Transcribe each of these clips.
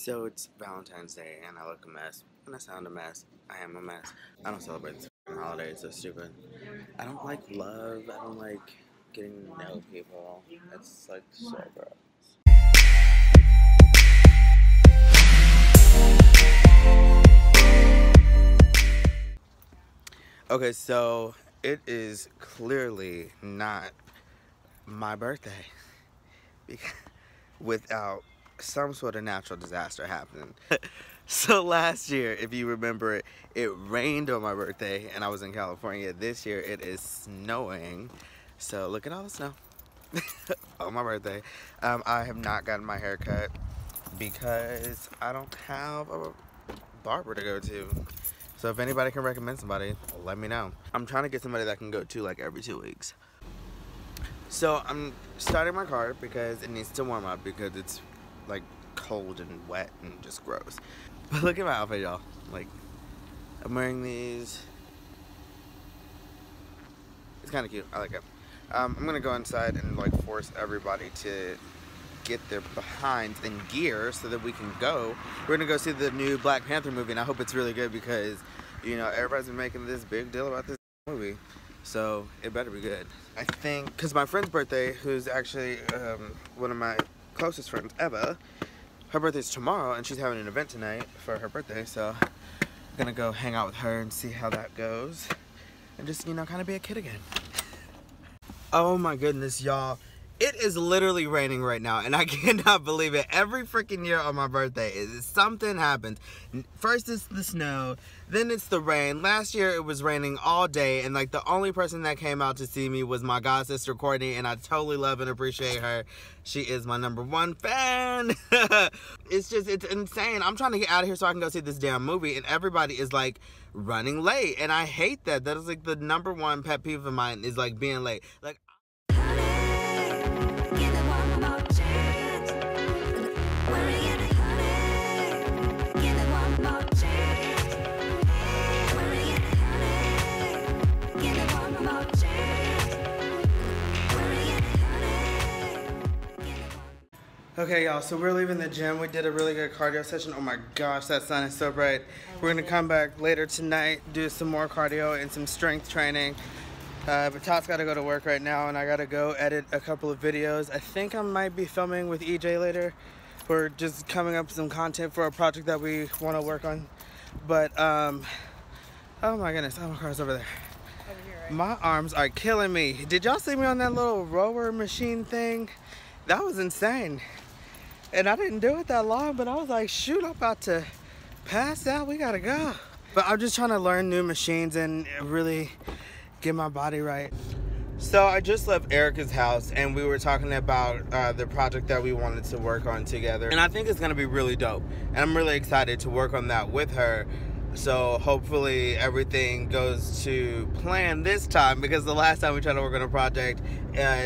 So it's Valentine's Day and I look a mess and I sound a mess. I am a mess. I don't celebrate the holiday, it's so stupid. I don't like love. I don't like getting to know people. It's like so gross. Okay, so it is clearly not my birthday because without some sort of natural disaster happening. So last year, if you remember it, it rained on my birthday and I was in California. This year it is snowing. So look at all the snow on my birthday. I have not gotten my hair cut because I don't have a barber to go to. So if anybody can recommend somebody, let me know. I'm trying to get somebody that I can go to like every 2 weeks. So I'm starting my car because it needs to warm up because it's like cold and wet and just gross. But look at my outfit, y'all. Like, I'm wearing these. It's kind of cute, I like it. I'm gonna go inside and like force everybody to get their behinds in gear so that we can go. We're gonna go see the new Black Panther movie and I hope it's really good because, you know, everybody's been making this big deal about this movie. So it better be good. I think, cause my friend's birthday, who's actually one of my closest friends, Eva, her birthday's tomorrow and she's having an event tonight for her birthday. So I'm gonna go hang out with her and see how that goes. And just, you know, kind of be a kid again. Oh my goodness, y'all. It is literally raining right now, and I cannot believe it. Every freaking year on my birthday, something happens. First it's the snow, then it's the rain. Last year it was raining all day, and like the only person that came out to see me was my god sister Courtney, and I totally love and appreciate her. She is my #1 fan. It's just, it's insane. I'm trying to get out of here so I can go see this damn movie, and everybody is like running late, and I hate that. That is like the #1 pet peeve of mine is like being late. Like. Okay, y'all, so we're leaving the gym. We did a really good cardio session. Oh my gosh, that sun is so bright. We're gonna come back later tonight, do some more cardio and some strength training. But Todd's gotta go to work right now and I gotta go edit a couple of videos. I think I might be filming with EJ later. We're just coming up with some content for a project that we wanna work on. But, oh my goodness, oh my car's over there. Over here, right? My arms are killing me. Did y'all see me on that little rower machine thing? That was insane. And I didn't do it that long, but I was like, shoot, I'm about to pass out. We gotta go. But I'm just trying to learn new machines and really get my body right. So I just left Erica's house and we were talking about the project that we wanted to work on together. And I think it's gonna be really dope. And I'm really excited to work on that with her. So hopefully everything goes to plan this time, because the last time we tried to work on a project,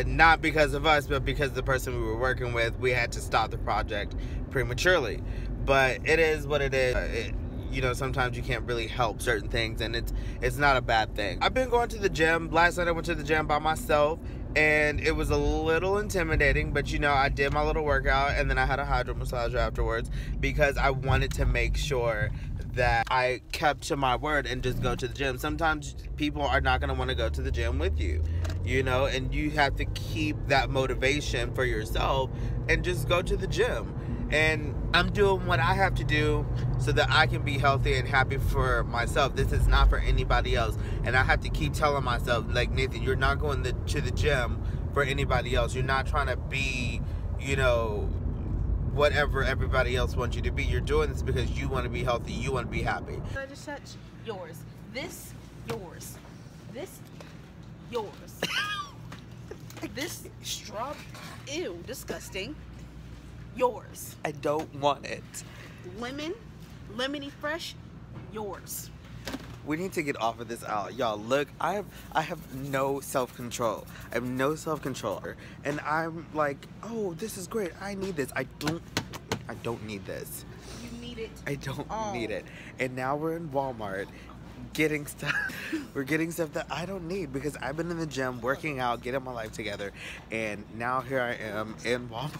not because of us, but because the person we were working with, we had to stop the project prematurely. But it is what it is. You know, sometimes you can't really help certain things, and it's not a bad thing. I've been going to the gym. Last night I went to the gym by myself, and it was a little intimidating, but you know, I did my little workout, and then I had a hydro massager afterwards because I wanted to make sure that I kept to my word and just go to the gym. Sometimes people are not gonna wanna go to the gym with you, you know, and you have to keep that motivation for yourself and just go to the gym. And I'm doing what I have to do so that I can be healthy and happy for myself. This is not for anybody else. And I have to keep telling myself, like, Nathan, you're not going to the gym for anybody else. You're not trying to be, you know, whatever everybody else wants you to be. You're doing this because you want to be healthy. You want to be happy. Such yours. This yours. This yours. This straw. Ew, disgusting. Yours. I don't want it. Lemon, lemony fresh. Yours. We need to get off of this aisle, y'all. Look, I have no self-control. I have no self-control, and I'm like, oh, this is great. I need this. I don't need this. You need it. I don't need it. And now we're in Walmart, getting stuff. We're getting stuff that I don't need because I've been in the gym working out, getting my life together, and now here I am in Walmart.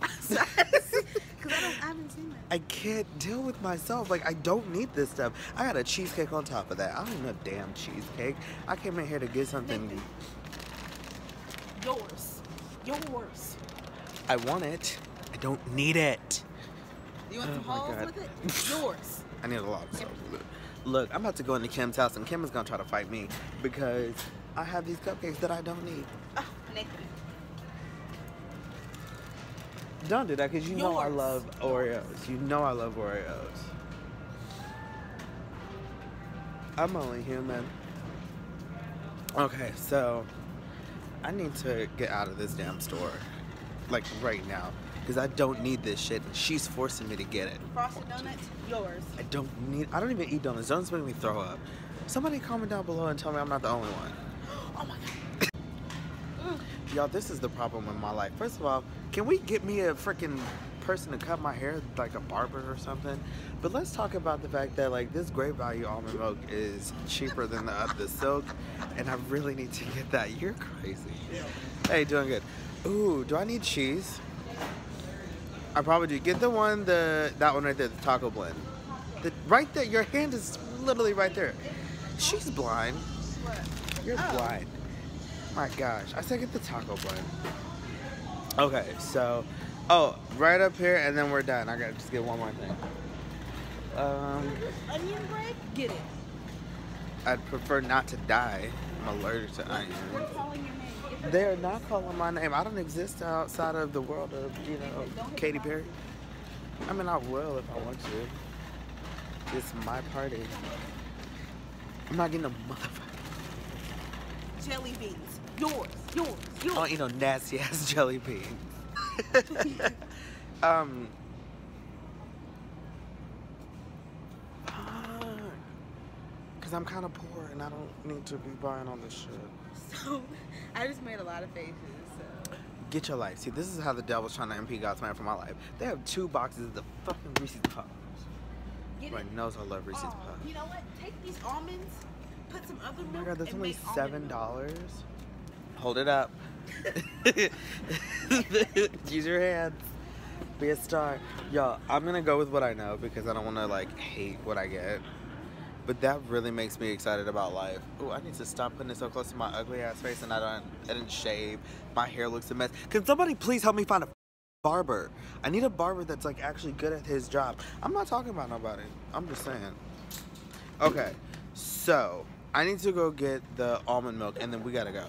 Because I don't. I haven't seen that. I can't deal with myself. Like, I don't need this stuff. I got a cheesecake on top of that. I don't need no damn cheesecake. I came in here to get something. Nathan. Yours. Yours. I want it. I don't need it. You want some holes with it? Yours. I need a lot of stuff with it. Look, I'm about to go into Kim's house, and Kim is going to try to fight me because I have these cupcakes that I don't need. Oh, Nathan. Don't do that, because you know I love Oreos. You know I love Oreos. I'm only human. Okay, so I need to get out of this damn store. Like, right now. Because I don't need this shit. She's forcing me to get it. Frosted donuts, yours. I don't even eat donuts. Donuts make me throw up. Somebody comment down below and tell me I'm not the only one. Oh my God. Y'all, this is the problem with my life. First of all, can we get me a freaking person to cut my hair, like a barber or something? But let's talk about the fact that, like, this Great Value almond milk is cheaper than the Silk, and I really need to get that. You're crazy. Yeah. Hey, doing good. Ooh, do I need cheese? I probably do. Get the one, that one right there, the taco blend. Right there, your hand is literally right there. She's blind. You're blind. My gosh, I said get the taco blend. Okay, so, oh, right up here, and then we're done. I gotta just get one more thing. Onion bread, get it. I'd prefer not to die. I'm allergic to onions. They're calling your name. They're not calling my name. I don't exist outside of the world of, you know, Katy Perry. I mean, I will if I want to. It's my party. I'm not getting a motherfucker. Jelly beans. Yours, yours, yours. I don't eat no nasty ass jelly beans. Cause I'm kind of poor and I don't need to be buying all this shit. So, I just made a lot of faces, so. Get your life. See, this is how the devil's trying to impede God's plan for my life. They have 2 boxes of the fucking Reese's Puffs. My nose, I love Reese's Puffs. You know what? Take these almonds. Put some other milk. Oh my God, that's only $7. Hold it up. Use your hands. Be a star. Y'all, I'm gonna go with what I know because I don't wanna like hate what I get. But that really makes me excited about life. Ooh, I need to stop putting it so close to my ugly ass face and I didn't shave. My hair looks a mess. Can somebody please help me find a barber? I need a barber that's like actually good at his job. I'm not talking about nobody. I'm just saying. Okay, so I need to go get the almond milk and then we gotta go.